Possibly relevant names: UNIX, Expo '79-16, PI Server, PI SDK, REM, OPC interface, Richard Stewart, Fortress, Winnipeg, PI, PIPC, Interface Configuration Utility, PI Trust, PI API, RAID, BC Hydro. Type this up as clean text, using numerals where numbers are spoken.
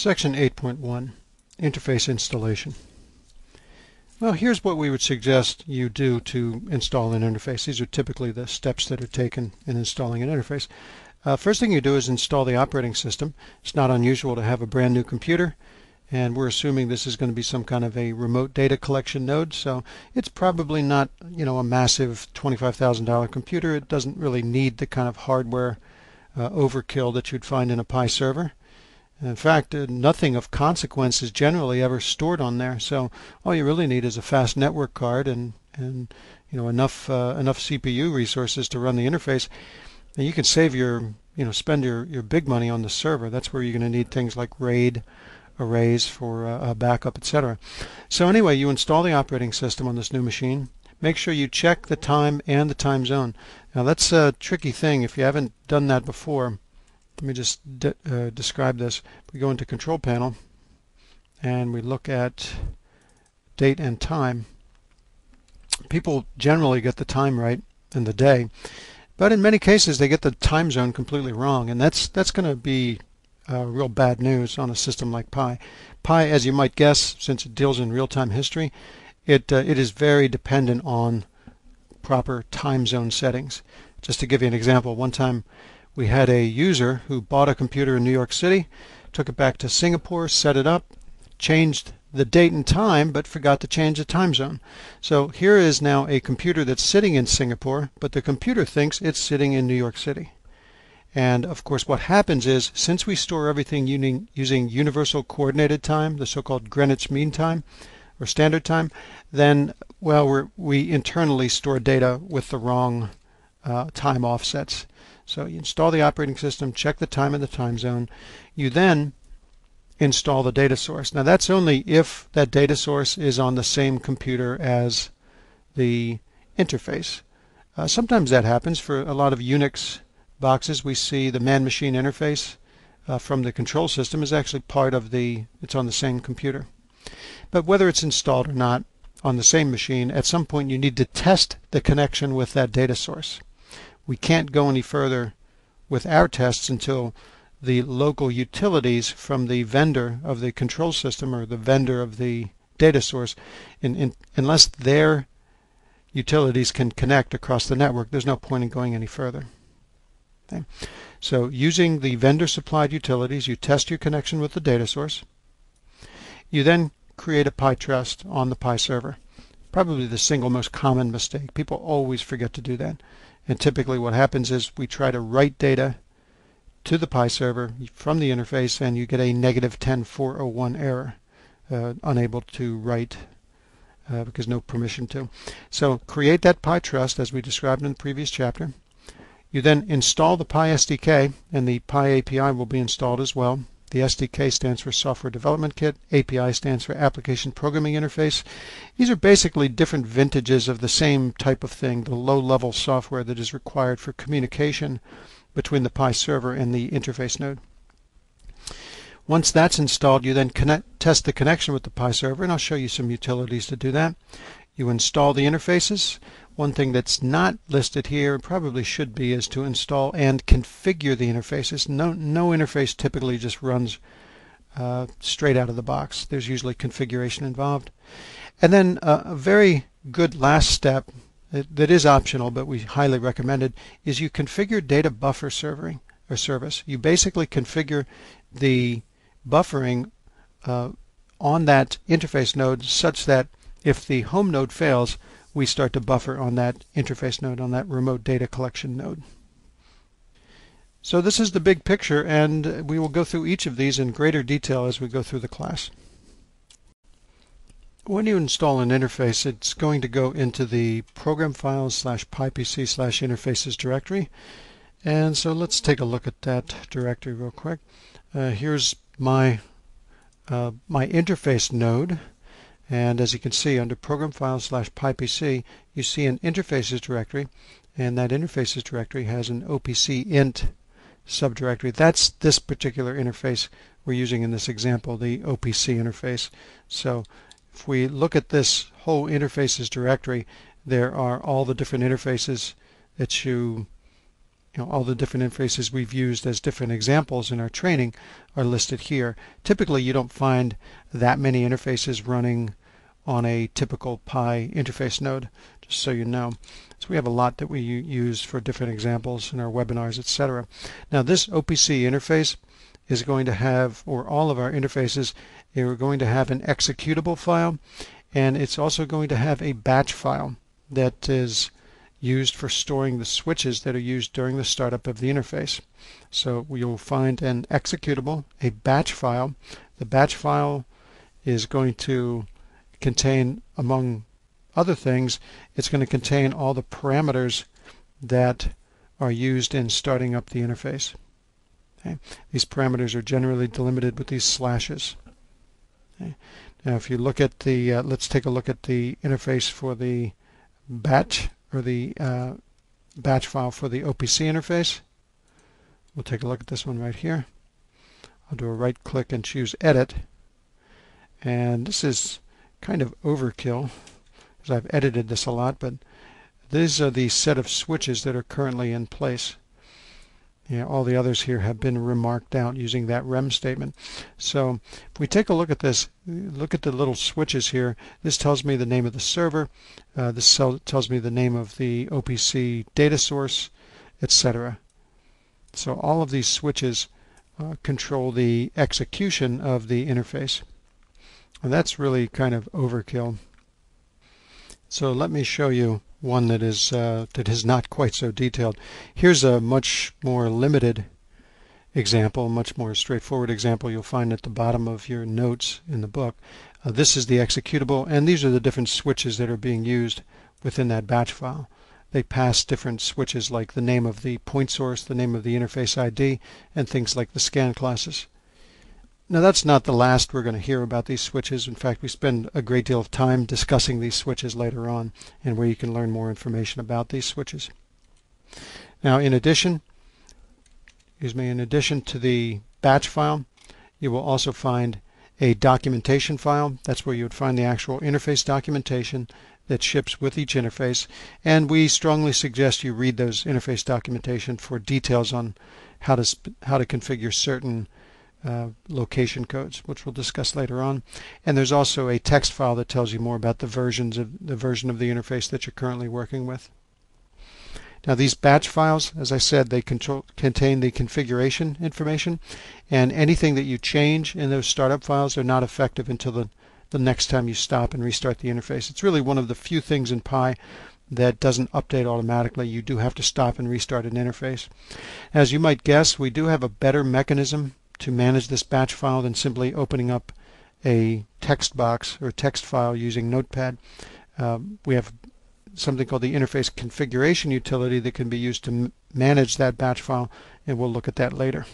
Section 8.1, Interface Installation. Well, here's what we would suggest you do to install an interface. These are typically the steps that are taken in installing an interface. First thing you do is install the operating system. It's not unusual to have a brand new computer, and we're assuming this is going to be some kind of a remote data collection node, so it's probably not, you know, a massive $25,000 computer. It doesn't really need the kind of hardware overkill that you'd find in a PI server. In fact, nothing of consequence is generally ever stored on there, so all you really need is a fast network card and you know, enough CPU resources to run the interface. And you can save your, you know, spend your big money on the server. That's where you're going to need things like RAID arrays for backup, etc. So anyway, you install the operating system on this new machine. Make sure you check the time and the time zone. Now that's a tricky thing if you haven't done that before. Let me just describe this. We go into Control Panel and we look at date and time. People generally get the time right in the day, but in many cases they get the time zone completely wrong, and that's going to be real bad news on a system like PI. PI, as you might guess, since it deals in real-time history, it is very dependent on proper time zone settings. Just to give you an example, one time we had a user who bought a computer in New York City, took it back to Singapore, set it up, changed the date and time, but forgot to change the time zone. So here is now a computer that's sitting in Singapore, but the computer thinks it's sitting in New York City. And of course what happens is, since we store everything using Universal Coordinated Time, the so-called Greenwich Mean Time or Standard Time, then, well, we internally store data with the wrong time offsets. So you install the operating system, check the time and the time zone. You then install the data source. Now that's only if that data source is on the same computer as the interface. Sometimes that happens. For a lot of UNIX boxes, we see the man-machine interface from the control system is actually part of the, it's on the same computer. But whether it's installed or not on the same machine, at some point you need to test the connection with that data source. We can't go any further with our tests until the local utilities from the vendor of the control system or the vendor of the data source, unless their utilities can connect across the network, there's no point in going any further. Okay. So using the vendor-supplied utilities, you test your connection with the data source. You then create a PI Trust on the PI server. Probably the single most common mistake. People always forget to do that. And typically what happens is we try to write data to the PI server from the interface, and you get a -10401 error, unable to write because no permission to. So create that PI Trust as we described in the previous chapter. You then install the PI SDK, and the PI API will be installed as well. The SDK stands for Software Development Kit, API stands for Application Programming Interface. These are basically different vintages of the same type of thing, the low-level software that is required for communication between the PI server and the interface node. Once that's installed, you then test the connection with the PI server, and I'll show you some utilities to do that. You install the interfaces. One thing that's not listed here, probably should be, is to install and configure the interfaces. No interface typically just runs straight out of the box. There's usually configuration involved. And then a very good last step that is optional but we highly recommend it is you configure data buffer serving or service. You basically configure the buffering on that interface node such that if the home node fails, we start to buffer on that interface node, on that remote data collection node. So this is the big picture, and we will go through each of these in greater detail as we go through the class. When you install an interface, it's going to go into the program files /PIPC/interfaces directory. And so let's take a look at that directory real quick. Here's my interface node. And as you can see, under Program Files /PIPC, you see an Interfaces directory, and that Interfaces directory has an OPC int subdirectory. That's this particular interface we're using in this example, the OPC interface. So if we look at this whole Interfaces directory, there are all the different interfaces that you you know, all the different interfaces we've used as different examples in our training are listed here. Typically you don't find that many interfaces running on a typical PI interface node, just so you know. So we have a lot that we use for different examples in our webinars, etc. Now this OPC interface is going to have, or all of our interfaces, we're going to have an executable file, and it's also going to have a batch file that is used for storing the switches that are used during the startup of the interface. So you'll find an executable, a batch file. The batch file is going to contain, among other things, it's going to contain all the parameters that are used in starting up the interface. Okay. These parameters are generally delimited with these slashes. Okay. Now if you look at the, let's take a look at the interface for the batch, or the batch file for the OPC interface. We'll take a look at this one right here. I'll do a right click and choose edit, and this is kind of overkill because I've edited this a lot, but these are the set of switches that are currently in place. Yeah, all the others here have been remarked out using that REM statement. So if we take a look at this, look at the little switches here. This tells me the name of the server. This tells me the name of the OPC data source, etc. So all of these switches control the execution of the interface. And that's really kind of overkill. So let me show you one that is not quite so detailed. Here's a much more limited example, much more straightforward example you'll find at the bottom of your notes in the book. This is the executable, and these are the different switches that are being used within that batch file. They pass different switches like the name of the point source, the name of the interface ID, and things like the scan classes. Now that's not the last we're going to hear about these switches. In fact, we spend a great deal of time discussing these switches later on, and where you can learn more information about these switches. Now in addition to the batch file, you will also find a documentation file. That's where you would find the actual interface documentation that ships with each interface, and we strongly suggest you read those interface documentation for details on how to configure certain location codes, which we'll discuss later on. And there's also a text file that tells you more about the version of the interface that you're currently working with. Now these batch files, as I said, they contain the configuration information, and anything that you change in those startup files are not effective until the next time you stop and restart the interface. It's really one of the few things in PI that doesn't update automatically. You do have to stop and restart an interface. As you might guess, we do have a better mechanism to manage this batch file than simply opening up a text box or text file using Notepad. We have something called the Interface Configuration Utility that can be used to manage that batch file, and we'll look at that later.